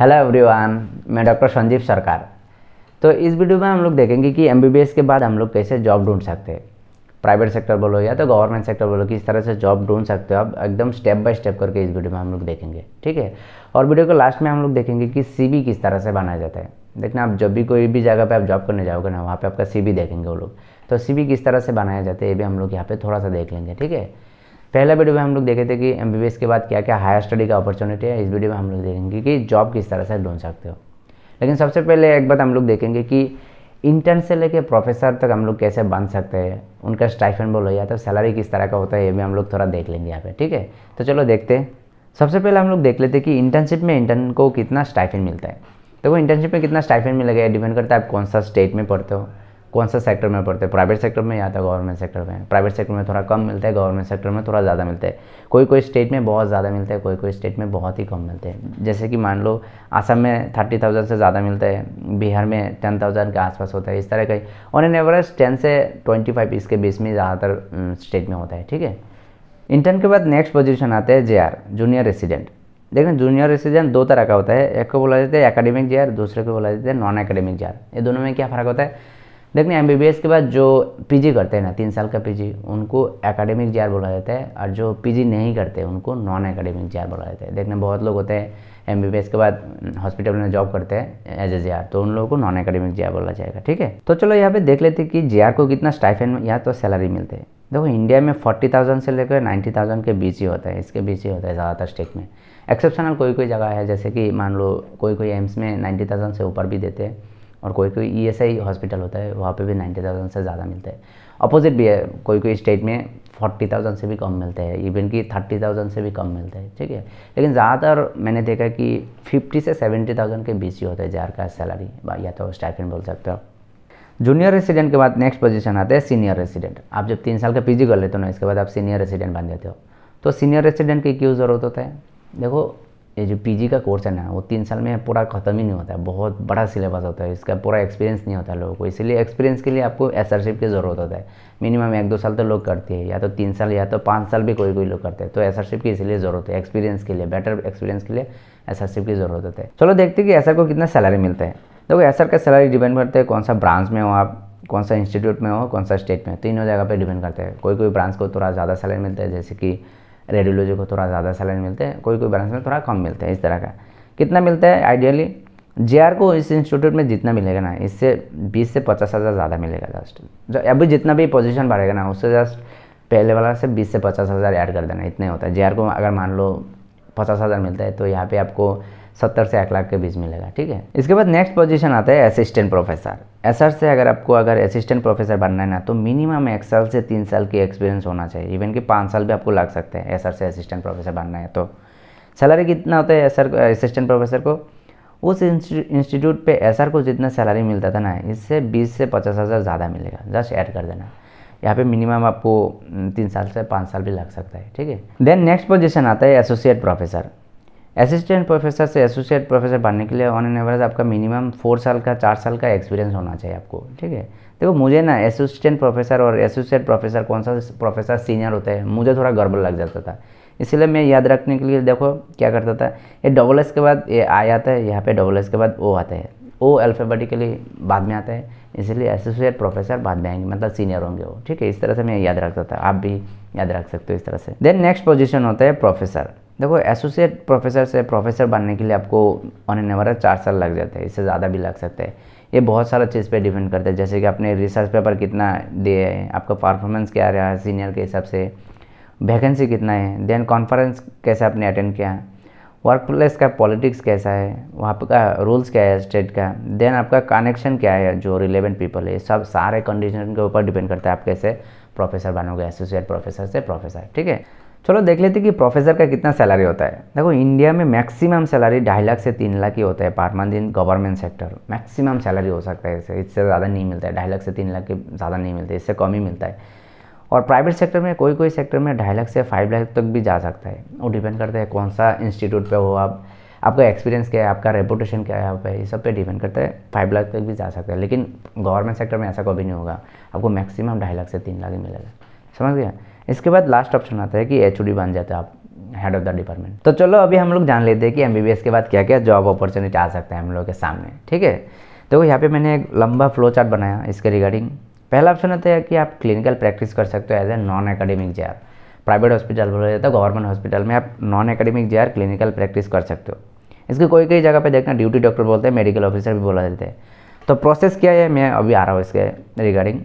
Hello everyone, मैं doctor Sanjeev Sarkar. तो इस वीडियो में हम लोग देखेंगे कि एमबीबीएस के बाद हम लोग कैसे जॉब ढूंढ सकते हैं। प्राइवेट सेक्टर बोलो या तो गवर्नमेंट सेक्टर बोलो, किस तरह से जॉब ढूंढ सकते हो आप, एकदम स्टेप बाय स्टेप करके इस वीडियो में हम लोग देखेंगे, ठीक है। और वीडियो को लास्ट में हम लोग देखेंगे कि CV किस तरह से बनाया जाता है। देखना, आप जब भी कोई भी जगह पे आप जॉब करने जाओगे ना, वहाँ पे आपका CV देखेंगे वो लोग, तो CV किस तरह से बनाया जाता है ये भी हम लोग यहाँ पे थोड़ा सा देख लेंगे, ठीक है। पहला वीडियो में हम लोग देखे थे कि MBBS के बाद क्या क्या हायर स्टडी का अपॉर्चुनिटी है। इस वीडियो में हम लोग देखेंगे कि जॉब किस तरह से ढूंढ सकते हो। लेकिन सबसे पहले एक बात हम लोग देखेंगे कि इंटर्न से लेकर प्रोफेसर तक हम लोग कैसे बन सकते हैं, उनका स्टाइफेंड बोलो या तो सैलरी किस तरह का होता है ये भी हम लोग थोड़ा देख लेंगे यहाँ पे, ठीक है। तो चलो देखते हैं। सबसे पहले हम लोग देख लेते हैं कि इंटर्नशिप में इंटर्न को कितना स्टाइफेंड मिलता है। तो वो इंटर्नशिप में कितना स्टाइफेंड मिलेगा डिपेंड करता है आप कौन सा स्टेट में पढ़ते हो, कौन सा सेक्टर में पढ़ते हैं, प्राइवेट सेक्टर में या तो गवर्नमेंट सेक्टर में। प्राइवेट सेक्टर में थोड़ा कम मिलता है, गवर्नमेंट सेक्टर में थोड़ा ज़्यादा मिलता है। कोई कोई स्टेट में बहुत ज़्यादा मिलता है, कोई कोई स्टेट में बहुत ही कम मिलते हैं। जैसे कि मान लो असम में 30,000 से ज़्यादा मिलता है, बिहार में 10,000 के आसपास होता है। इस तरह का ऑन एन एवरेज 10 से 25 इसके बीच में ज़्यादातर स्टेट में होता है, ठीक है। इंटर्न के बाद नेक्स्ट पोजिशन आता है JR, जूनियर रेसिडेंट। देखना, जूनियर रेसिडेंट दो तरह का होता है, एक को बोला जाता है एकेडमिक JR, दूसरे को बोला जाता है नॉन एकेडमिक JR। ये दोनों में क्या फ़र्क होता है देखने। MBBS के बाद जो PG करते हैं ना, 3 साल का PG, उनको एकेडमिक JR बोला जाता है, और जो PG नहीं करते उनको नॉन एकेडमिक JR बोला जाता है। देखने बहुत लोग होते हैं MBBS के बाद हॉस्पिटल में जॉब करते हैं एज ए JR, तो उन लोगों को नॉन एकेडमिक JR बोला जाएगा, ठीक है। तो चलो यहाँ पे देख लेते हैं कि JR को कितना स्टाइफेंड या तो सैलरी मिलते हैं। देखो इंडिया में 40,000 से लेकर 90,000 के बीच ही होता है, इसके बीच ही होता है ज़्यादातर स्टेट में। एक्सेप्शनल कोई कोई जगह है, जैसे कि मान लो कोई कोई एम्स में 90,000 से ऊपर भी देते हैं, और कोई कोई ESI हॉस्पिटल होता है वहाँ पे भी 90,000 से ज़्यादा मिलता है। अपोजिट भी है, कोई कोई स्टेट में 40,000 से भी कम मिलता है, इवन कि 30,000 से भी कम मिलता है, ठीक है। लेकिन ज़्यादातर मैंने देखा कि 50 से 70,000 के बीच ही होता है JR का सैलरी या तो स्टाइफेंड बोल सकते हो। जूनियर रेसिडेंट के बाद नेक्स्ट पोजीशन आता है सीनियर रेसिडेंट। आप जब 3 साल का PG कर लेते हो ना, इसके बाद आप सीनियर रेसिडेंट बन जाते हो। तो सीनियर रेसिडेंट की क्यों ज़रूरत होता है? देखो ये जो PG का कोर्स है ना, वो 3 साल में पूरा ख़त्म ही नहीं होता है, बहुत बड़ा सिलेबस होता है, इसका पूरा एक्सपीरियंस नहीं होता लोगों को। इसलिए एक्सपीरियंस के लिए आपको एसआरशिप की ज़रूरत होता है। मिनिमम 1-2 साल तो लोग करते हैं, या तो 3 साल या तो 5 साल भी कोई कोई लोग करते हैं। तो एसआरशिप की इसलिए ज़रूरत है, एक्सपीरियंस के लिए, बेटर एक्सपीरियंस के लिए एसआरशिप की ज़रूरत होता है। चलो देखते हैं कि एसआर को कितना सैलरी मिलता है। देखो एसआर का सैलरी डिपेंड करता है कौन सा ब्रांच में हो आप, कौन सा इंस्टीट्यूट में हो, कौन सा स्टेट में, तीनों जगह पर डिपेंड करता है। कोई कोई ब्रांच को थोड़ा ज़्यादा सैलरी मिलता है, जैसे कि रेडियोलॉजी को थोड़ा ज़्यादा सैलरी मिलते हैं, कोई कोई ब्रांच में थोड़ा कम मिलता है। इस तरह का कितना मिलता है आइडियली JR को इस इंस्टीट्यूट में जितना मिलेगा ना, इससे 20 से 50,000 ज़्यादा मिलेगा। जस्ट जो अभी जितना भी पोजीशन बढ़ेगा ना, उससे जस्ट पहले वाला से 20 से 50,000 ऐड कर देना, इतने होता है। JR को अगर मान लो 50,000 मिलता है, तो यहाँ पे आपको 70 से 1 लाख के बीच मिलेगा, ठीक है। इसके बाद नेक्स्ट पोजीशन आता है असिस्टेंट प्रोफेसर। SR से अगर असिस्टेंट प्रोफेसर बनना है ना, तो मिनिमम 1 साल से 3 साल की एक्सपीरियंस होना चाहिए, इवन कि 5 साल भी आपको लग सकते हैं SR से असिस्टेंट प्रोफेसर बनना है। तो सैलरी कितना होता है SR असिस्टेंट प्रोफेसर को? उस इंस्टीट्यूट पे SR को जितना सैलरी मिलता था ना, इससे 20 से 50,000 ज़्यादा मिलेगा, जस्ट ऐड कर देना। यहाँ पे मिनिमम आपको 3 साल से 5 साल भी लग सकता है, ठीक है। देन नेक्स्ट पोजीशन आता है एसोसिएट प्रोफेसर। असिस्टेंट प्रोफेसर से एसोसिएट प्रोफेसर बनने के लिए ऑन एन एवरेज आपका मिनिमम 4 साल का 4 साल का एक्सपीरियंस होना चाहिए आपको, ठीक है। देखो मुझे ना असिस्टेंट प्रोफेसर और एसोसिएट प्रोफेसर, कौन सा प्रोफेसर सीनियर होता है, मुझे थोड़ा गड़बड़ लग जाता था। इसलिए मैं याद रखने के लिए देखो क्या करता था, ये SS के बाद ये I आता है, यहाँ पे SS के बाद O आता है, O अल्फाबेटिकली बाद में आता है, इसलिए एसोसिएट प्रोफेसर बाद में आएंगे, मतलब सीनियर होंगे वो, ठीक है। इस तरह से मैं याद रखता था, आप भी याद रख सकते हो इस तरह से। देन नेक्स्ट पोजीशन होता है प्रोफेसर। देखो एसोसिएट प्रोफेसर से प्रोफेसर बनने के लिए आपको ऑन एन एवरेज 4 साल लग जाते हैं, इससे ज़्यादा भी लग सकते हैं। ये बहुत सारा चीज़ पे डिपेंड करता है, जैसे कि आपने रिसर्च पेपर कितना दिए हैं, आपका परफॉर्मेंस क्या रहा है सीनियर के हिसाब से, वैकेंसी कितना है, देन कॉन्फ्रेंस कैसे आपने अटेंड किया है, वर्क प्लेस का पॉलिटिक्स कैसा है, वहाँ का रूल्स क्या है स्टेट का, देन आपका कनेक्शन क्या है जो रिलेवेंट पीपल है, सब सारे कंडीशन के ऊपर डिपेंड करता है आप कैसे प्रोफेसर बनोगे एसोसिएट प्रोफेसर से प्रोफेसर, ठीक है। चलो देख लेते कि प्रोफेसर का कितना सैलरी होता है। देखो इंडिया में मैक्सिमम सैलरी 2.5 लाख से 3 लाख ही होता है per month in government sector. Maximum salary हो सकता है इससे ज़्यादा नहीं मिलता है, 2.5 लाख से 3 लाख के ज़्यादा नहीं मिलता है, इससे कम ही मिलता है। और प्राइवेट सेक्टर में कोई कोई सेक्टर में 2.5 लाख से 5 लाख तक भी जा सकता है, वो डिपेंड करता है कौन सा इंस्टीट्यूट पर हो आप, आपका एक्सपीरियंस क्या है, आपका रेपुटेशन क्या है यहाँ पे, ये सब पे डिपेंड करता है। 5 लाख तक भी जा सकता है, लेकिन गवर्नमेंट सेक्टर में ऐसा कभी नहीं होगा, आपको मैक्सिमम 2.5 लाख से 3 लाख ही मिलेगा, समझ गया। इसके बाद लास्ट ऑप्शन आता है कि HOD बन जाते हैं आप। Head of the department. तो चलो अभी हम लोग जान लेते हैं कि एमबीबीएस के बाद क्या क्या जॉब अपॉर्चुनिटी आ सकते हैं हम लोग के सामने, ठीक है। तो यहाँ पे मैंने एक लंबा फ्लो चार्ट बनाया इसके रिगार्डिंग। पहला ऑप्शन होता है कि आप क्लिनिकल प्रैक्टिस कर सकते हो as a non academic J R. Private hospital बोला जाता है, गवर्नमेंट हॉस्पिटल में आप non academic J R clinical practice कर सकते हो। इसकी कोई कई जगह पे देखना ड्यूटी डॉक्टर बोलते हैं, मेडिकल ऑफिसर भी बोला जाता है। तो प्रोसेस क्या है मैं अभी आ रहा हूँ इसके रिगार्डिंग।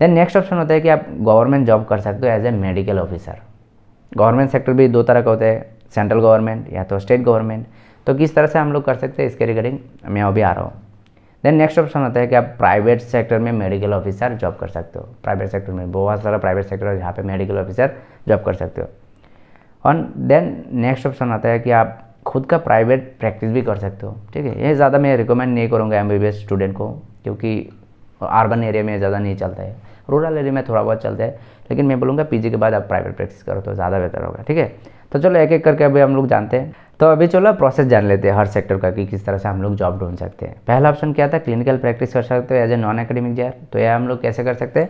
देन नेक्स्ट ऑप्शन होता है कि आप गवर्नमेंट जॉब कर सकते हो as a medical officer. Government sector भी दो तरह का होता है, सेंट्रल गवर्नमेंट या तो स्टेट गवर्नमेंट। तो किस तरह से हम लोग कर सकते हैं इसके रिगार्डिंग मैं अभी आ रहा हूँ। देन नेक्स्ट ऑप्शन होता है कि आप प्राइवेट सेक्टर में मेडिकल ऑफिसर जॉब कर सकते हो। प्राइवेट सेक्टर में बहुत सारा प्राइवेट सेक्टर है जहाँ पे मेडिकल ऑफिसर जॉब कर सकते हो। और देन नेक्स्ट ऑप्शन आता है कि आप खुद का प्राइवेट प्रैक्टिस भी कर सकते हो, ठीक है। ये ज़्यादा मैं रिकमेंड नहीं करूँगा एमबीबीएस स्टूडेंट को, क्योंकि अर्बन एरिया में ज़्यादा नहीं चलता है, रूरल एरिया में थोड़ा बहुत चलता है। लेकिन मैं बोलूँगा पीजी के बाद आप प्राइवेट प्रैक्टिस करो तो ज़्यादा बेहतर होगा, ठीक है। तो चलो एक एक करके अभी हम लोग जानते हैं। तो अभी चलो प्रोसेस जान लेते हैं हर सेक्टर का कि किस तरह से हम लोग जॉब ढूंढ सकते हैं। पहला ऑप्शन क्या था, क्लिनिकल प्रैक्टिस कर सकते हो as a non academic J R. तो यह हम लोग कैसे कर सकते हैं,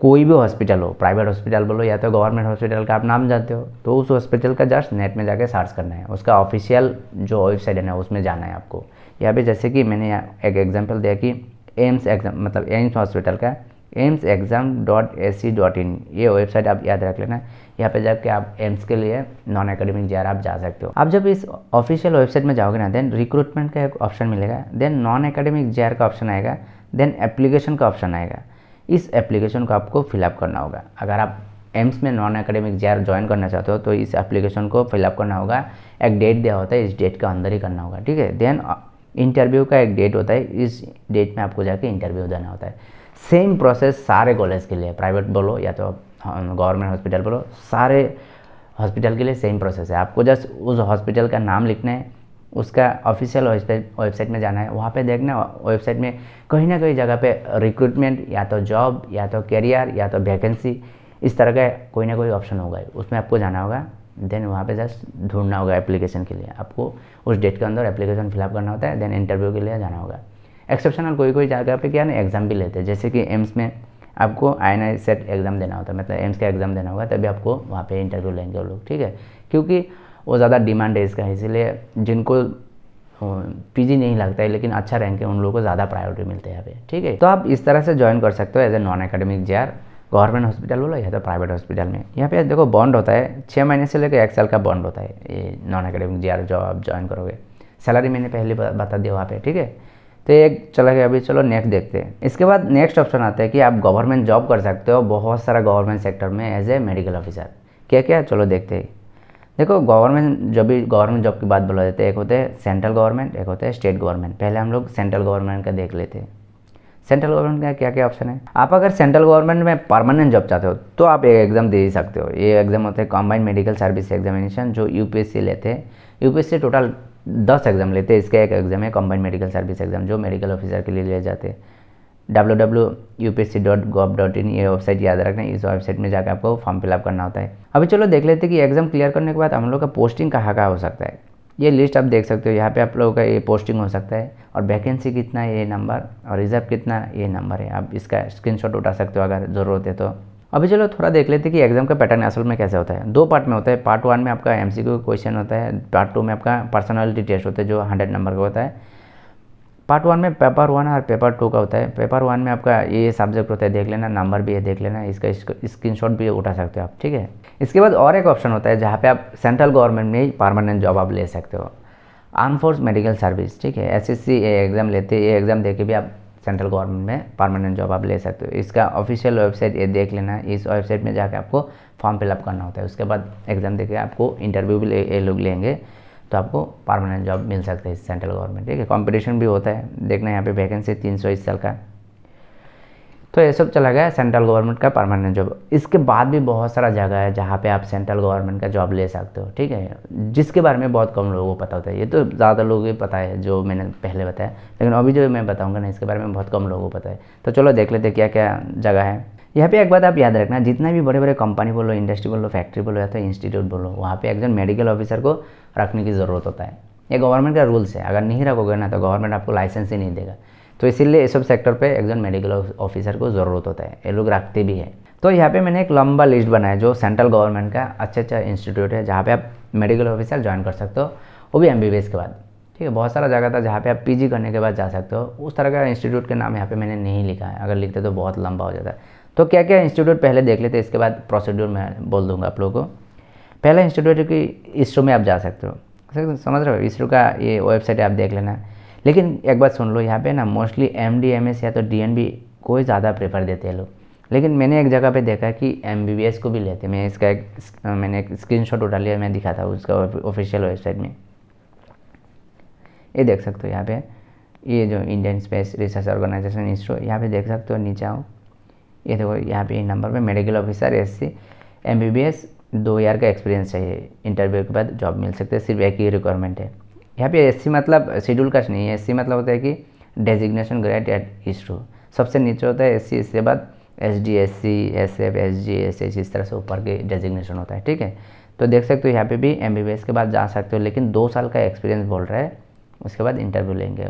कोई भी हॉस्पिटल हो, प्राइवेट हॉस्पिटल बोलो या तो गवर्नमेंट हॉस्पिटल का आप नाम जानते हो, तो उस हॉस्पिटल का जस्ट नेट में जाके सर्च करना है, उसका ऑफिशियल जो वेबसाइट है ना उसमें जाना है आपको। यहाँ पर जैसे कि मैंने एक एग्जाम्पल दिया कि एम्स एग्जाम मतलब एम्स हॉस्पिटल का AIIMSexam.ac.in, ये वेबसाइट आप याद रख लेना। यहाँ पे जाके आप एम्स के लिए नॉन एकेडमिक जे आर आप जा सकते हो। आप जब इस ऑफिशियल वेबसाइट में जाओगे ना, देन रिक्रूटमेंट का एक ऑप्शन मिलेगा, then non academic J R का ऑप्शन आएगा, देन एप्लीकेशन का ऑप्शन आएगा। इस एप्लीकेशन को आपको फिलअप करना होगा। अगर आप एम्स में non academic J R join करना चाहते हो तो इस एप्लीकेशन को फिलअप करना होगा। एक डेट दिया होता है, इस डेट के अंदर ही करना होगा, ठीक है। देन इंटरव्यू का एक डेट होता है, इस डेट में आपको जाके इंटरव्यू देना होता है। सेम प्रोसेस सारे कॉलेज के लिए, प्राइवेट बोलो या तो गवर्नमेंट हॉस्पिटल बोलो, सारे हॉस्पिटल के लिए सेम प्रोसेस है। आपको जस्ट उस हॉस्पिटल का नाम लिखना है, उसका ऑफिशियल वेबसाइट में जाना है, वहाँ पे देखना वेबसाइट में कहीं ना कहीं जगह पे रिक्रूटमेंट या तो जॉब या तो कैरियर या तो वैकेंसी, इस तरह का कोई ना कोई ऑप्शन होगा, उसमें आपको जाना होगा। देन वहाँ पे जस्ट ढूंढना होगा एप्लीकेशन के लिए, आपको उस डेट के अंदर एप्लीकेशन फिलअप करना होता है। देन इंटरव्यू के लिए जाना होगा। एक्सेप्शनल कोई कोई जगह पे क्या ना एग्जाम भी लेते हैं, जैसे कि एम्स में आपको INI सेट एग्ज़ाम देना होता है, मतलब एम्स का एग्ज़ाम देना होगा तभी आपको वहाँ पे इंटरव्यू लेंगे वो लोग, ठीक है। क्योंकि वो ज़्यादा डिमांड है इसका, इसीलिए जिनको पीजी नहीं लगता है लेकिन अच्छा रैंक है उन लोगों को ज़्यादा प्रायोरिटी मिलती है यहाँ पे, ठीक है। तो आप इस तरह से ज्वाइन कर सकते हो as a non academic J R, government hospital बोलो या तो प्राइवेट हॉस्पिटल में। यहाँ पे देखो बॉन्ड होता है, 6 महीने से लेकर 1 साल का बॉन्ड होता है ये नॉन एकेडमिक जे आर जो आप ज्वाइन करोगे। सैलरी मैंने पहले बता दिया वहाँ पर, ठीक है। तो एक चला गया अभी, चलो नेक्स्ट देखते हैं। इसके बाद नेक्स्ट ऑप्शन आता है कि आप गवर्नमेंट जॉब कर सकते हो बहुत सारा गवर्नमेंट सेक्टर में एज ए मेडिकल ऑफिसर। क्या क्या, चलो देखते हैं। देखो गवर्नमेंट जब भी गवर्नमेंट जॉब की बात बोला जाता है, एक होते हैं सेंट्रल गवर्नमेंट, एक होते हैं स्टेट गवर्नमेंट। पहले हम लोग सेंट्रल गवर्नमेंट का देख लेते हैं। सेंट्रल गवर्नमेंट का क्या क्या ऑप्शन है, आप अगर सेंट्रल गवर्नमेंट में परमानेंट जॉब चाहते हो तो आप एक एग्ज़ाम दे ही सकते हो। ये एग्ज़ाम होते हैं कॉम्बाइंड मेडिकल सर्विस एग्जामिनेशन, जो यूपीएससी लेते हैं। यूपीएससी टोटल 10 एग्ज़ाम लेते हैं, इसका एक एग्ज़ाम है कॉम्बाइंड मेडिकल सर्विस एग्जाम जो मेडिकल ऑफिसर के लिए लिए जाते हैं। www.upsc.gov.in ये वेबसाइट याद रखना, इस वेबसाइट में जाकर आपको फॉर्म फिलअप करना होता है। अभी चलो देख लेते हैं कि एग्ज़ाम क्लियर करने के बाद हम लोग का पोस्टिंग कहाँ कहाँ हो सकता है। ये लिस्ट आप देख सकते हो, यहाँ पे आप लोगों का ये पोस्टिंग हो सकता है और वैकेंसी कितना ये नंबर और रिजर्व कितना ये नंबर है। आप इसका स्क्रीनशॉट उठा सकते हो अगर ज़रूरत है तो। अभी चलो थोड़ा देख लेते हैं कि एग्जाम का पैटर्न असल में कैसे होता है। 2 पार्ट में होता है। पार्ट 1 में आपका MCQ क्वेश्चन होता है, पार्ट 2 में आपका पर्सनालिटी टेस्ट होता है जो 100 नंबर का होता है। पार्ट 1 में पेपर 1 और पेपर 2 का होता है। पेपर 1 में आपका ये सब्जेक्ट होता है, देख लेना, नंबर भी है देख लेना, इसका स्क्रीनशॉट भी उठा सकते हो आप, ठीक है। इसके बाद और एक ऑप्शन होता है जहाँ पे आप सेंट्रल गवर्नमेंट में ही परमानेंट जॉब आप ले सकते हो, आर्म फोर्स मेडिकल सर्विस, ठीक है। SSC ये एग्ज़ाम लेते हैं, ये एग्ज़ाम दे के भी आप सेंट्रल गवर्नमेंट में परमानेंट जॉब आप ले सकते हो। इसका ऑफिशियल वेबसाइट ये देख लेना, इस वेबसाइट में जाके आपको फॉर्म फिलअप करना होता है। उसके बाद एग्ज़ाम देके आपको इंटरव्यू भी ये लोग लेंगे तो आपको परमानेंट जॉब मिल सकता है सेंट्रल गवर्नमेंट, ठीक है। कंपटीशन भी होता है, देखना यहाँ पे वैकेंसी 300 इस साल का। तो ये सब चला गया सेंट्रल गवर्नमेंट का परमानेंट जॉब। इसके बाद भी बहुत सारा जगह है जहाँ पे आप सेंट्रल गवर्नमेंट का जॉब ले सकते हो, ठीक है, जिसके बारे में बहुत कम लोगों को पता होता है। ये तो ज़्यादा लोगों को पता है जो मैंने पहले बताया, लेकिन अभी जो मैं बताऊँगा ना इसके बारे में बहुत कम लोगों को पता है। तो चलो देख लेते क्या क्या जगह है। यहाँ पे एक बात आप याद रखना, जितना भी बड़े बड़े कंपनी बोलो, इंडस्ट्री बोलो, फैक्ट्री बोलो या तो इंस्टीट्यूट बोलो, वहाँ पे एग्जाम मेडिकल ऑफिसर को रखने की ज़रूरत होता है। ये गवर्नमेंट का रूल्स है, अगर नहीं रखोगे ना तो गवर्नमेंट आपको लाइसेंस ही नहीं देगा। तो इसीलिए ये सब सेक्टर पे एक जन मेडिकल ऑफिसर को ज़रूरत होता है, ये लोग रखते भी है। तो यहाँ पे मैंने एक लंबा लिस्ट बनाया जो सेंट्रल गवर्नमेंट का अच्छे अच्छे इंस्टीट्यूट है जहाँ पे आप मेडिकल ऑफिसर ज्वाइन कर सकते हो, वो भी एमबीबीएस के बाद, ठीक है। बहुत सारा जगह था जहाँ पे आप पीजी करने के बाद जा सकते हो, उस तरह का इंस्टीट्यूट के नाम यहाँ पे मैंने नहीं लिखा है, अगर लिखते तो बहुत लंबा हो जाता है। तो क्या क्या इंस्टीट्यूट पहले देख लेते, इसके बाद प्रोसीड्यूर मैं बोल दूँगा आप लोगों को। पहला इंस्टीट्यूट की इसरो में आप जा सकते हो, समझ रहे हो, इसरो का ये वेबसाइट आप देख लेना। लेकिन एक बात सुन लो, यहाँ पे ना मोस्टली एमडीएमएस या तो डीएनबी को ही ज़्यादा प्रेफर देते हैं लोग, लेकिन मैंने एक जगह पे देखा कि एमबीबीएस को भी लेते हैं। मैं इसका मैंने एक स्क्रीनशॉट उठा लिया, मैं दिखाता हूँ उसका ऑफिशियल वेबसाइट में, ये देख सकते हो। यहाँ पे ये जो Indian space research organisation ISRO, यहाँ पे देख सकते हो, नीचे आओ, ये देखो यहाँ पे नंबर पे मेडिकल ऑफिसर SC एमबीबीएस 2 साल का एक्सपीरियंस चाहिए, इंटरव्यू के बाद जॉब मिल सकते हैं, सिर्फ एक ही रिक्वायरमेंट है। यहाँ पे SC मतलब शेड्यूल कास्ट नहीं है, SC मतलब होता है कि डेजिग्नेशन ग्रेड एट इसरो, सबसे नीचे होता है SC, इसके बाद SDSC SF SG SH, इस तरह से ऊपर के डेजिग्नेशन होता है, ठीक है। तो देख सकते हो यहाँ पे भी एमबीबीएस के बाद जा सकते हो, लेकिन 2 साल का एक्सपीरियंस बोल रहा है, उसके बाद इंटरव्यू लेंगे।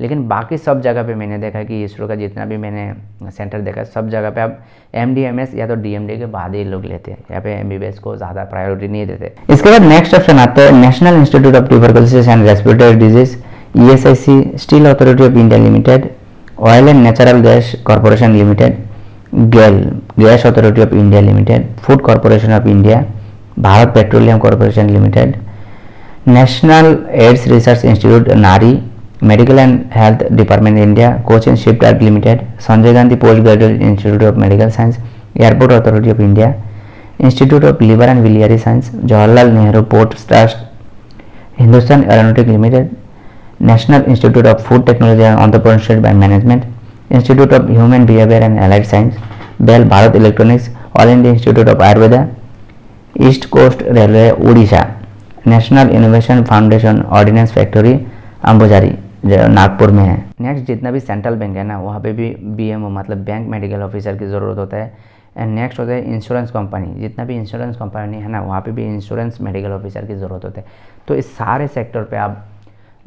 लेकिन बाकी सब जगह पे मैंने देखा कि इसरो का जितना भी मैंने सेंटर देखा सब जगह पे आप एमडीएमएस या तो डीएमडी के बाद ही लोग लेते हैं, यहाँ पे एमबीबीएस को ज़्यादा प्रायोरिटी नहीं देते। इसके बाद नेक्स्ट ऑप्शन आता है national institute of tuberculosis and respiratory disease ESIC, steel authority of India limited, oil and natural gas corporation limited, Gayle gas authority of India limited, food corporation of India, Bharat petroleum corporation limited, national AIDS research institute NARI, Medical and Health Department, India, Cochin Shipyard Limited, Sanjay Gandhi Postgraduate Institute of Medical Science, Airport Authority of India, Institute of Liver and Biliary Science, Jawaharlal Nehru Port Trust, Hindustan Aeronautics Limited, National Institute of Food Technology and Entrepreneurship and Management, Institute of Human Behavior and Allied Science, Bell Bharat Electronics, All India Institute of Ayurveda, East Coast Railway Odisha, National Innovation Foundation Ordnance Factory, जो नागपुर में है। Next जितना भी central bank है ना, वहाँ पे भी BMO मतलब बैंक मेडिकल ऑफिसर की ज़रूरत होता है। एंड नेक्स्ट होता है इंश्योरेंस कंपनी, जितना भी इंश्योरेंस कंपनी है ना वहाँ पे भी इंश्योरेंस मेडिकल ऑफिसर की ज़रूरत होता है। तो इस सारे सेक्टर पे आप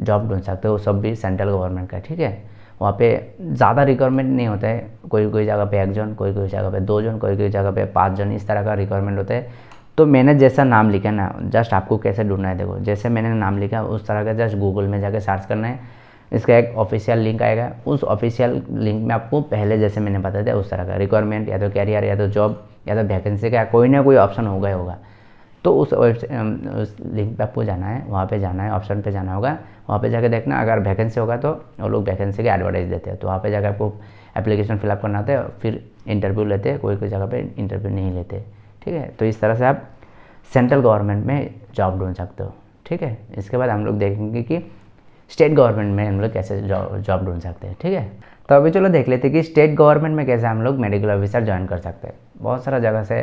जॉब ढूंढ सकते हो, सब भी सेंट्रल गवर्नमेंट का, ठीक है। वहाँ पे ज़्यादा रिक्वायरमेंट नहीं होता है, कोई जगह पे 1 जन, कोई जगह पे 2 जन, कोई जगह पे 5 जन, इस तरह का रिक्वायरमेंट होता है। तो मैंने जैसा नाम लिखा ना, जस्ट आपको कैसे ढूंढना है, देखो जैसे मैंने नाम लिखा उस तरह का जस्ट गूगल में जाके सर्च करना है। इसका एक ऑफिशियल लिंक आएगा, उस ऑफिशियल लिंक में आपको पहले जैसे मैंने बताया था उस तरह का रिक्वायरमेंट या तो कैरियर या तो जॉब या तो वैकेंसी का कोई ना कोई ऑप्शन होगा ही होगा। तो उस लिंक पे आपको जाना है, वहाँ पे जाना है, ऑप्शन पे जाना होगा, वहाँ पे जाके देखना अगर वैकेंसी होगा तो वो लोग वैकेंसी की एडवर्टाइज देते हैं, तो वहाँ पे जाकर आपको एप्लीकेशन फिलअप करना होता है, फिर इंटरव्यू लेते हैं, कोई जगह पे इंटरव्यू नहीं लेते, ठीक है। तो इस तरह से आप सेंट्रल गवर्नमेंट में जॉब ढूंढ सकते हो, ठीक है। इसके बाद हम लोग देखेंगे कि स्टेट गवर्नमेंट में हम लोग कैसे जॉब ढूंढ सकते हैं, ठीक है। तो अभी चलो देख लेते हैं कि स्टेट गवर्नमेंट में कैसे हम लोग मेडिकल ऑफिसर ज्वाइन कर सकते हैं। बहुत सारा जगह से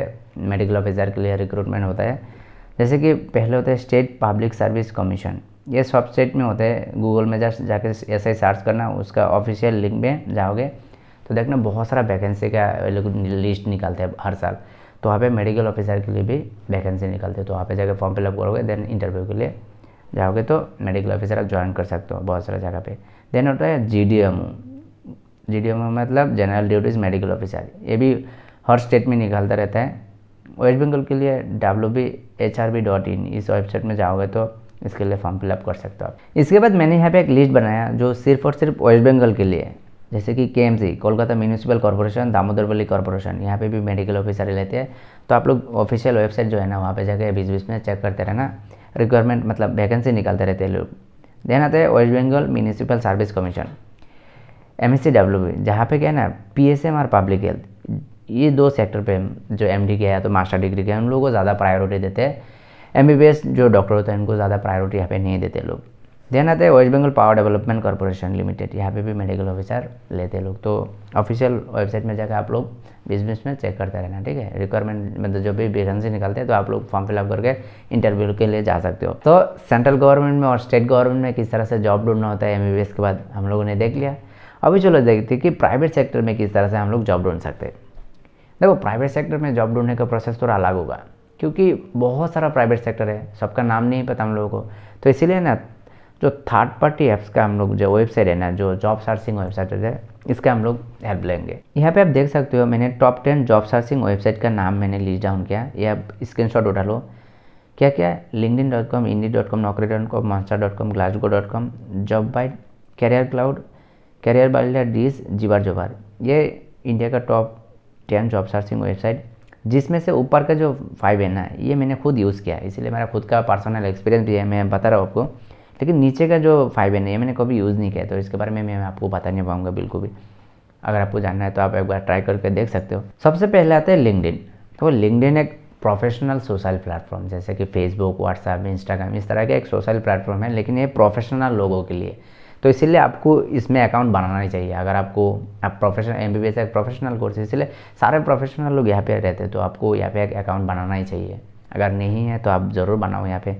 मेडिकल ऑफिसर के लिए रिक्रूटमेंट होता है, जैसे कि पहले होता है स्टेट पब्लिक सर्विस कमीशन, ये सब स्टेट में होते हैं। गूगल में जस्ट जाके ऐसे ही सर्च करना, उसका ऑफिशियल लिंक में जाओगे तो देखना बहुत सारा वैकेंसी का लिस्ट निकालते हैं हर साल, तो वहाँ पे मेडिकल ऑफिसर के लिए भी वैकेंसी निकलती है। तो वहाँ पे जाकर फॉर्म फिलअप करोगे, देन इंटरव्यू के लिए जाओगे तो मेडिकल ऑफिसर आप ज्वाइन कर सकते हो बहुत सारा जगह पे। देन होता है GDMO मतलब जनरल ड्यूटीज़ मेडिकल ऑफिसर, ये भी हर स्टेट में निकलता रहता है। वेस्ट बंगाल के लिए wbhrb.in इस वेबसाइट में जाओगे तो इसके लिए फॉर्म फिलअप कर सकते हो आप। इसके बाद मैंने यहाँ पर एक लिस्ट बनाया जो सिर्फ और सिर्फ वेस्ट बंगाल के लिए, जैसे कि KMC Kolkata municipal corporation, Damodar Valley corporation, यहाँ पे भी मेडिकल ऑफिसर लेते हैं। तो आप लोग ऑफिशियल वेबसाइट जो है ना वहाँ पे जाके बीच में चेक करते रहना, रिक्वायरमेंट मतलब वैकेंसी निकालते रहते हैं लोग। देन आता है West Bengal municipal service commission MSCWB, जहाँ पे क्या है ना PSM और पब्लिक हेल्थ, ये 2 सेक्टर पर जो MD के है तो मास्टर डिग्री के उन लोगों को ज़्यादा प्रायोरिटी देते हैं। MBBS जो डॉक्टर होते हैं उनको ज़्यादा प्रायोरिटी यहाँ पर नहीं देते लोग। देन आता है West Bengal power development corporation limited, यहाँ पे भी मेडिकल ऑफिसर लेते लोग। तो ऑफिशियल वेबसाइट में जाकर आप लोग बिजनेस में चेक करते रहना, ठीक है। रिक्वायरमेंट मतलब जो भी वैकेंसी निकलते हैं तो आप लोग फॉर्म फिलअप करके इंटरव्यू के लिए जा सकते हो। तो सेंट्रल गवर्नमेंट में और स्टेट गवर्नमेंट में किस तरह से जॉब ढूंढना होता है MBBS के बाद हम लोगों ने देख लिया। अभी चलो देखते हैं कि प्राइवेट सेक्टर में किस तरह से हम लोग जॉब ढूंढ सकते हैं। देखो प्राइवेट सेक्टर में जॉब ढूंढने का प्रोसेस थोड़ा अलग होगा, क्योंकि बहुत सारा प्राइवेट सेक्टर है, सबका नाम नहीं पता हम लोगों को, तो इसीलिए ना जो थर्ड पार्टी ऐप्स का हम लोग जो वेबसाइट है ना, जो जॉब सर्चिंग वेबसाइट है, इसका हम लोग हेल्प लेंगे। यहाँ पे आप देख सकते हो मैंने टॉप 10 जॉब सर्चिंग वेबसाइट का नाम मैंने लिस्ट डाउन किया, ये आप स्क्रीनशॉट उठा लो। क्या क्या है? linkedin.com, indeed.com, naukri.com, monster.com, glassdoor.com, जॉबबाइट, Career Cloud, Career Builder, Dice, जीवरजोबर। ये इंडिया का टॉप 10 जॉब सर्चिंग वेबसाइट, जिसमें से ऊपर का जो 5 है ना, ये मैंने खुद यूज़ किया है, इसलिए मेरा खुद का पर्सनल एक्सपीरियंस भी है, मैं बता रहा हूँ आपको। लेकिन नीचे का जो 5 है ना, ये मैंने कभी यूज़ नहीं किया, तो इसके बारे में मैं आपको बता नहीं पाऊँगा बिल्कुल भी। अगर आपको जानना है तो आप एक बार ट्राई करके देख सकते हो। सबसे पहले आता है लिंक्डइन। तो लिंक्डइन एक प्रोफेशनल सोशल प्लेटफॉर्म, जैसे कि फेसबुक, व्हाट्सएप, इंस्टाग्राम, इस तरह का एक सोशल प्लेटफॉर्म है, लेकिन ये प्रोफेशनल लोगों के लिए, तो इसीलिए आपको इसमें अकाउंट बनाना ही चाहिए। अगर आपको आप प्रोफेशनल, एमबीबीएस एक प्रोफेशनल कोर्स है, इसलिए सारे प्रोफेशनल लोग यहाँ पे रहते हैं, तो आपको यहाँ पे एक अकाउंट बनाना ही चाहिए। अगर नहीं है तो आप ज़रूर बनाओ, यहाँ पे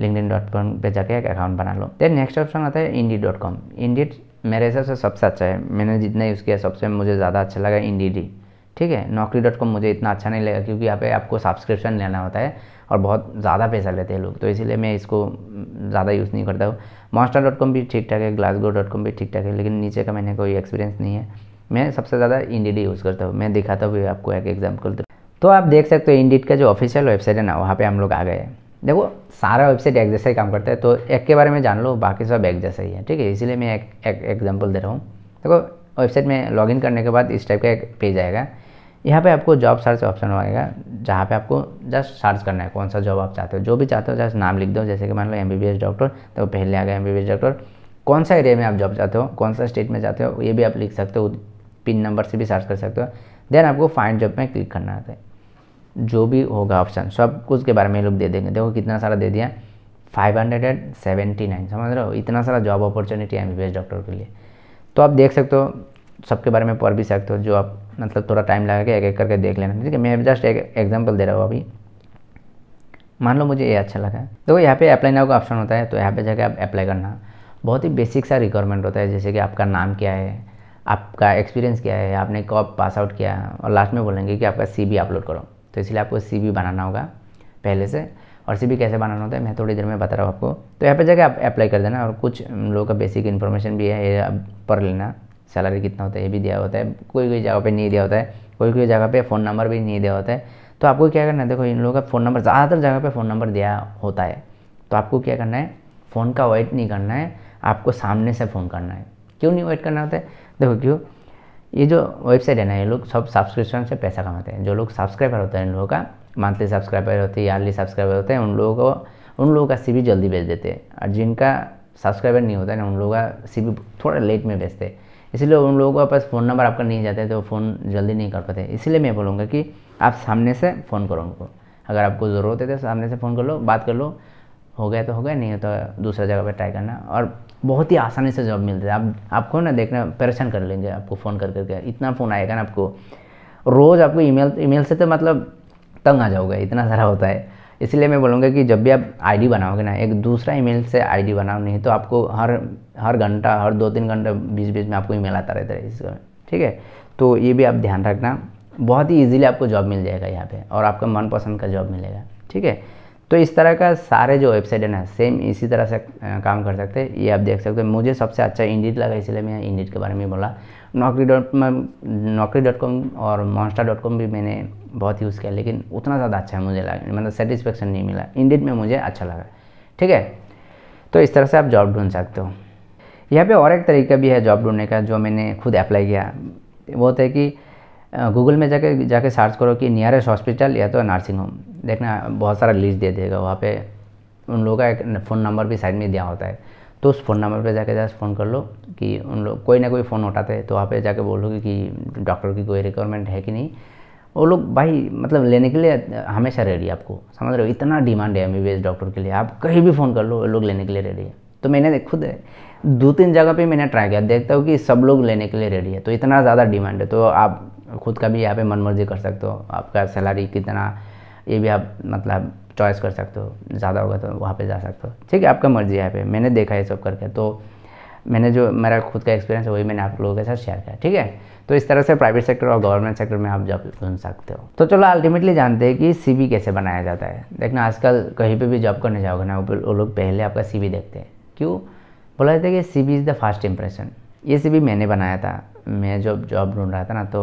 linkedin.com पे जाके एक अकाउंट बना लो। देन नेक्स्ट ऑप्शन आता है इंडीड.com। इंडीड मेरे हिसाब से सबसे अच्छा है, मैंने जितना यूज़ किया सबसे मुझे ज़्यादा अच्छा लगा इंडीड ही, ठीक है। naukri.com मुझे इतना अच्छा नहीं लगा, क्योंकि यहाँ पे आपको सब्सक्रिप्शन लेना होता है और बहुत ज़्यादा पैसा लेते हैं लोग, तो इसीलिए मैं इसको ज़्यादा यूज़ नहीं करता हूँ। मॉन्स्टर.com भी ठीक ठाक है, ग्लासडोर.com भी ठीक ठाक है, लेकिन नीचे का मैंने कोई एक्सपीरियंस नहीं है। मैं सबसे ज़्यादा इंडीड यूज़ करता हूँ, मैं दिखाता हूँ आपको एक एग्जाम्पल। तो आप देख सकते हो इंडीड का जो ऑफिशियल वेबसाइट है ना, वहाँ पर हम लोग आ गए हैं। देखो सारा वेबसाइट एक जैसा ही काम करता है, तो एक के बारे में जान लो, बाकी सब एक जैसा ही है, ठीक है। इसीलिए मैं एक एग्जाम्पल दे रहा हूँ। देखो वेबसाइट में लॉगिन करने के बाद इस टाइप का एक पेज आएगा, यहाँ पे आपको जॉब सर्च ऑप्शन आएगा, जहाँ पे आपको जस्ट सर्च करना है कौन सा जॉब आप चाहते हो, जो भी चाहते हो जस्ट नाम लिख दो। जैसे कि मान लो एमबीबीएस डॉक्टर, तो पहले आ गया एमबीबीएस डॉक्टर। कौन सा एरिया में आप जॉब चाहते हो, कौन सा स्टेट में चाहते हो, ये भी आप लिख सकते हो, पिन नंबर से भी सर्च कर सकते हो। देन आपको फाइंड जॉब में क्लिक करना होता है, जो भी होगा ऑप्शन सब कुछ के बारे में लोग दे देंगे। देखो कितना सारा दे दिया, 579, समझ रहे हो, इतना सारा जॉब अपॉर्चुनिटी एमबीबीएस डॉक्टर के लिए। तो आप देख सकते हो, सबके बारे में पढ़ भी सकते हो, जो आप मतलब थोड़ा टाइम लगा के एक एक करके देख लेना, ठीक है। मैं जस्ट एक एग्जांपल दे रहा हूँ अभी, मान लो मुझे ये अच्छा लगा। देखो यहाँ पे अप्लाई नाउ का ऑप्शन होता है, तो यहाँ पे जाके आप अप्लाई करना। बहुत ही बेसिक सा रिक्वायरमेंट होता है, जैसे कि आपका नाम क्या है, आपका एक्सपीरियंस क्या है, आपने कब पास आउट किया, और लास्ट में बोलेंगे कि आपका CV अपलोड करो। तो इसलिए आपको CV बनाना होगा पहले से, और CV कैसे बनाना होता है मैं थोड़ी देर में बता रहा हूँ आपको। तो यहाँ पे जाके आप अप्लाई कर देना, और कुछ लोगों का बेसिक इन्फॉर्मेशन भी है, ये आप पढ़ लेना। सैलरी कितना होता है ये भी दिया होता है, कोई कोई जगह पे नहीं दिया होता है, कोई कोई जगह पे फ़ोन नंबर भी नहीं दिया होता है। तो आपको क्या करना है, देखो इन लोगों का फ़ोन नंबर ज़्यादातर जगह पे फ़ोन नंबर दिया होता है, तो आपको क्या करना है, फ़ोन का वेट नहीं करना है, आपको सामने से फ़ोन करना है। क्यों नहीं वेट करना होता है, देखो क्यों, ये जो वेबसाइट है ना, ये लोग सब सब्सक्रिप्शन से पैसा कमाते हैं। जो लोग सब्सक्राइबर होते हैं, इन लोगों का मंथली सब्सक्राइबर होते हैं, ईयरली सब्सक्राइबर होते हैं, उन लोगों का CV जल्दी भेज देते हैं, और जिनका सब्सक्राइबर नहीं होता है ना, उन लोगों का CV थोड़ा लेट में भेजते हैं। इसलिए उन लोगों के पास फ़ोन नंबर आपका नहीं जाता है, तो फ़ोन जल्दी नहीं कर पाते। इसलिए मैं बोलूँगा कि आप सामने से फ़ोन करो उनको, अगर आपको ज़रूरत है तो सामने से फ़ोन कर लो, बात कर लो, हो गया तो हो गया, नहीं हो तो दूसरा जगह पे ट्राई करना। और बहुत ही आसानी से जॉब मिलती है, आपको ना देखना परेशान कर लेंगे, आपको फ़ोन कर करके इतना फ़ोन आएगा ना, आपको रोज़ आपको ईमेल से तो मतलब तंग आ जाओगे, इतना सारा होता है। इसलिए मैं बोलूँगा कि जब भी आप आईडी बनाओगे ना, एक दूसरा ईमेल से आईडी बनाओ, नहीं तो आपको हर घंटा, हर 2-3 घंटा बीच में आपको ईमेल आता रहता है इसका, ठीक है। तो ये भी आप ध्यान रखना, बहुत ही इजीली आपको जॉब मिल जाएगा यहाँ पे, और आपका मनपसंद का जॉब मिलेगा, ठीक है। तो इस तरह का सारे जो वेबसाइट है ना, सेम इसी तरह से काम कर सकते हैं, ये आप देख सकते हो। मुझे सबसे अच्छा इंडीड लगा, इसलिए मैं इंडीड के बारे में बोला। naukri.com और monster.com भी मैंने बहुत यूज़ किया, लेकिन उतना ज़्यादा अच्छा है मुझे लगा, मतलब सेटिस्फेक्शन नहीं मिला, इंडीड में मुझे अच्छा लगा, ठीक है। तो इस तरह से आप जॉब ढूंढ सकते हो। यहाँ पे और एक तरीका भी है जॉब ढूंढने का, जो मैंने खुद अप्लाई किया, वो है कि गूगल में जाके सर्च करो कि नियरेस्ट हॉस्पिटल या तो नर्सिंग होम, देखना बहुत सारा लिस्ट दे देगा वहाँ पे, उन लोगों का एक फ़ोन नंबर भी साइड में दिया होता है। तो उस फ़ोन नंबर पे जाके जस्ट फ़ोन कर लो, कि उन लोग कोई ना कोई फ़ोन उठाते हैं, तो वहाँ पे जाके बोलोगे कि डॉक्टर की कोई रिक्वायरमेंट है कि नहीं। वो लोग भाई मतलब लेने के लिए हमेशा रेडी, आपको समझ रहे हो, इतना डिमांड है एमबीबीएस डॉक्टर के लिए, आप कहीं भी फ़ोन कर लो, वो लोग लेने के लिए रेडी है। तो मैंने खुद 2-3 जगह पे मैंने ट्राई किया, देखता हूँ कि सब लोग लेने के लिए रेडी है, तो इतना ज़्यादा डिमांड है। तो आप खुद का भी यहाँ पे मनमर्जी कर सकते हो, आपका सैलरी कितना ये भी आप मतलब चॉइस कर सकते हो, ज़्यादा होगा तो वहाँ पे जा सकते हो, ठीक है, आपका मर्जी है। यहाँ पे मैंने देखा है सब करके, तो मैंने जो मेरा खुद का एक्सपीरियंस है वही मैंने आप लोगों के साथ शेयर किया, ठीक है। तो इस तरह से प्राइवेट सेक्टर और गवर्नमेंट सेक्टर में आप जॉब ढूंढ सकते हो। तो चलो अल्टीमेटली जानते हैं कि CV कैसे बनाया जाता है। देखना आजकल कहीं पर भी जॉब करने जाओगे ना, वो लोग पहले आपका CV देखते हैं, क्यों बोला जाता है कि CV is the first impression. ये CV मैंने बनाया था, मैं जब जॉब ढूंढ रहा था ना तो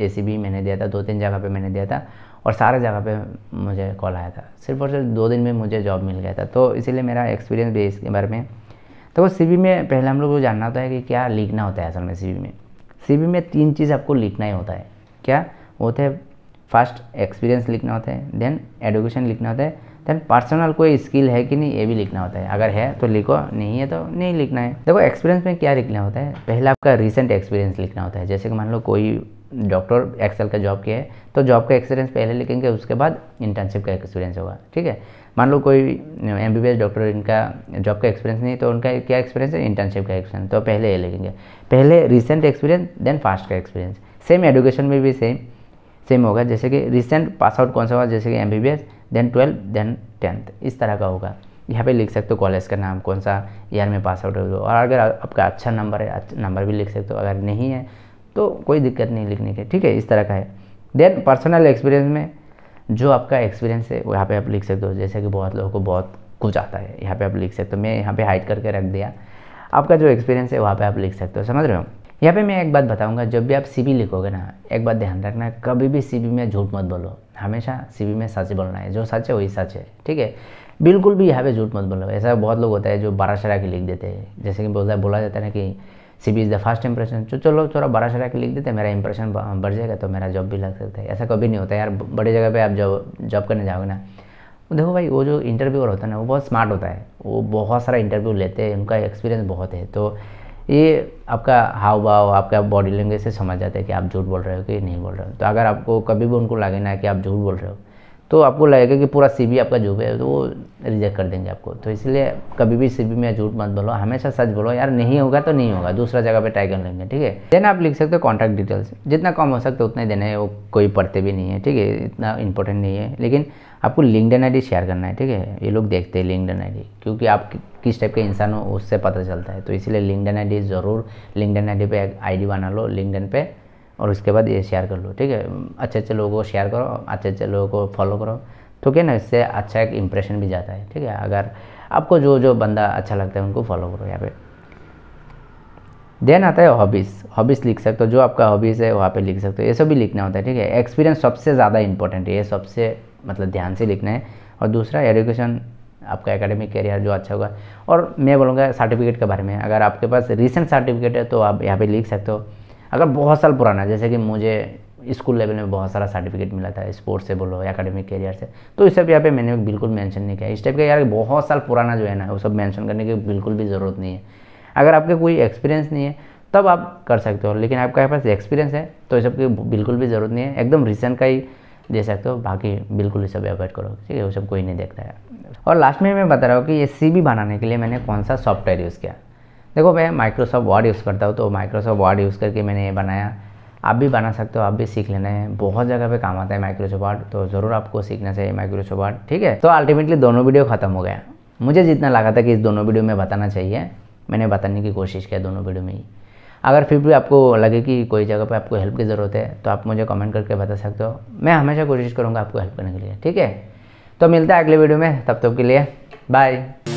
ये CV मैंने दिया था, 2-3 जगह पे मैंने दिया था और सारा जगह पे मुझे कॉल आया था, सिर्फ और सिर्फ 2 दिन में मुझे जॉब मिल गया था। तो इसीलिए मेरा एक्सपीरियंस भी इसके बारे में। तो CV में पहले हम लोग को जानना होता है कि क्या लिखना होता है असल में CV में। CV में 3 चीज़ आपको लिखना ही होता है, क्या होता है? फर्स्ट एक्सपीरियंस लिखना होता है, देन एडुकेशन लिखना होता है, देन पर्सनल कोई स्किल है कि नहीं ये भी लिखना होता है, अगर है तो लिखो, नहीं है तो नहीं लिखना है। देखो एक्सपीरियंस में क्या लिखना होता है, पहला आपका रिसेंट एक्सपीरियंस लिखना होता है। जैसे कि मान लो कोई डॉक्टर एक्सेल का जॉब किया है तो जॉब का एक्सपीरियंस पहले लिखेंगे, उसके बाद इंटर्नशिप का एक्सपीरियंस होगा, ठीक है। मान लो कोई MBBS डॉक्टर, इनका जॉब का एक्सपीरियंस नहीं तो उनका क्या एक्सपीरियंस है? इंटर्नशिप का एक्सपीरियंस। तो पहले ये लिखेंगे, पहले रिसेंट एक्सपीरियंस देन फास्ट का एक्सपीरियंस। सेम एडुकेशन में भी सेम होगा, जैसे कि रिसेंट पास आउट कौन सा होगा, जैसे कि MBBS, then 12th, then 10th, इस तरह का होगा। यहाँ पे लिख सकते हो कॉलेज का नाम, कौन सा ईयर में पास आउट हो, और अगर आपका अच्छा नंबर है नंबर भी लिख सकते हो, अगर नहीं है तो कोई दिक्कत नहीं लिखने के, ठीक है, इस तरह का है। देन पर्सनल एक्सपीरियंस में जो आपका एक्सपीरियंस है यहाँ पे आप लिख सकते हो, जैसे कि बहुत लोगों को बहुत कुछ आता है, यहाँ पे आप लिख सकते हो, मैं यहाँ पे हाइड करके रख दिया, आपका जो एक्सपीरियंस है वहाँ पे आप लिख सकते हो, समझ रहे हो। यहाँ पे मैं एक बात बताऊंगा, जब भी आप CV लिखोगे ना एक बात ध्यान रखना, कभी भी CV में झूठ मत बोलो, हमेशा CV में सच बोलना है, जो सच है वही सच है, ठीक है, बिल्कुल भी यहाँ पे झूठ मत बोलो। ऐसा बहुत लोग होता है जो बारह शरा के लिख देते हैं, जैसे कि बोला जाता है ना कि CV is the first impression, तो चलो थोड़ा बारह शरा के लिख देते हैं, मेरा इंप्रेशन बढ़ जाएगा तो मेरा जॉब भी लग सकता है। ऐसा कभी नहीं होता यार, बड़ी जगह पर आप जॉब करने जाओगे ना, देखो भाई वो जो इंटरव्यूअर होता है ना वो बहुत स्मार्ट होता है, वो बहुत सारा इंटरव्यू लेते हैं, उनका एक्सपीरियंस बहुत है, तो ये आपका हाव भाव, आपका बॉडी लैंग्वेज से समझ जाता है कि आप झूठ बोल रहे हो कि नहीं बोल रहे हो। तो अगर आपको कभी भी उनको लगे ना कि आप झूठ बोल रहे हो, तो आपको लगेगा कि पूरा CV आपका झूठ है, तो वो रिजेक्ट कर देंगे आपको। तो इसलिए कभी भी CV में झूठ मत बोलो, हमेशा सच बोलो यार, नहीं होगा तो नहीं होगा, दूसरा जगह पे ट्राई कर लेंगे, ठीक है। देन आप लिख सकते हो कॉन्टैक्ट डिटेल्स, जितना कम हो सकता है उतने देना है, वो कोई पढ़ते भी नहीं है, ठीक है, इतना इंपॉर्टेंट नहीं है, लेकिन आपको LinkedIn ID शेयर करना है, ठीक है, ये लोग देखते हैं LinkedIn ID, क्योंकि आप किस टाइप के इंसान हो उससे पता चलता है। तो इसीलिए LinkedIn ID ज़रूर, LinkedIn ID पे ID बना लो LinkedIn पे, और उसके बाद ये शेयर कर लो, ठीक है, अच्छे लोगों को शेयर करो, अच्छे लोगों को फॉलो करो, तो क्या ना इससे अच्छा एक इंप्रेशन भी जाता है, ठीक है। अगर आपको जो जो बंदा अच्छा लगता है उनको फॉलो करो यहाँ पे। देन आता है हॉबीज़ लिख सकते हो, जो आपका हॉबीज़ है वहाँ पे लिख सकते हो, ये सब भी लिखना होता है, ठीक है। एक्सपीरियंस सबसे ज़्यादा इंपॉर्टेंट है, ये सबसे मतलब ध्यान से लिखना है। और दूसरा एजुकेशन, आपका एकेडमिक करियर जो अच्छा होगा, और मैं बोलूँगा सर्टिफिकेट के बारे में, अगर आपके पास रिसेंट सर्टिफिकेट है तो आप यहाँ पर लिख सकते हो। अगर बहुत साल पुराना, जैसे कि मुझे स्कूल लेवल में बहुत सारा सर्टिफिकेट मिला था, स्पोर्ट्स से बोलो या एकेडमिक कैरियर से, तो इस सब यहाँ पे मैंने बिल्कुल मेंशन नहीं किया। इस टाइप का यार बहुत साल पुराना जो है ना वो सब मेंशन करने की बिल्कुल भी ज़रूरत नहीं है। अगर आपके कोई एक्सपीरियंस नहीं है तब आप कर सकते हो, लेकिन आपके पास एक्सपीरियंस है तो इस सब की बिल्कुल भी ज़रूरत नहीं है, एकदम रिसेंट का ही दे सकते हो, बाकी बिल्कुल ये सब अवॉइड करो, ठीक है, वो सब कोई नहीं देखता है। और लास्ट में मैं बता रहा हूँ कि ये CV बनाने के लिए मैंने कौन सा सॉफ्टवेयर यूज़ किया। देखो मैं माइक्रोसॉफ्ट वर्ड यूज़ करता हूँ, तो माइक्रोसॉफ्ट वर्ड यूज़ करके मैंने ये बनाया, आप भी बना सकते हो, आप भी सीख लेना है, बहुत जगह पे काम आता है माइक्रोसॉफ्ट वर्ड, तो ज़रूर आपको सीखना चाहिए माइक्रोसॉफ्ट वर्ड, ठीक है। तो अल्टीमेटली दोनों वीडियो ख़त्म हो गया, मुझे जितना लगा था कि इस दोनों वीडियो में बताना चाहिए मैंने बताने की कोशिश किया दोनों वीडियो में ही। अगर फिर भी आपको लगे कि कोई जगह पर आपको हेल्प की ज़रूरत है तो आप मुझे कमेंट करके बता सकते हो, मैं हमेशा कोशिश करूँगा आपको हेल्प करने के लिए, ठीक है। तो मिलता है अगले वीडियो में, तब तक के लिए बाय।